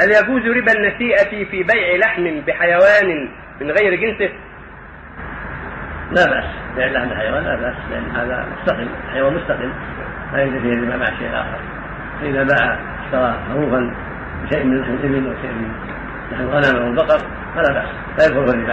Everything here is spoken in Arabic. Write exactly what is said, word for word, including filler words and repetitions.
هل يجوز ربا النسيئة في بيع لحم بحيوان من غير جنسه؟ لا بأس، بيع لحم بحيوان لا بأس، لأن هذا مستقل، حيوان مستقل لا يوجد فيه ربا مع شيء آخر. فإذا باع اشترى مروغا بشيء من لحم الإبل أو شيء من لحم الغنم أو البقر فلا بأس، لا يدخل الربا.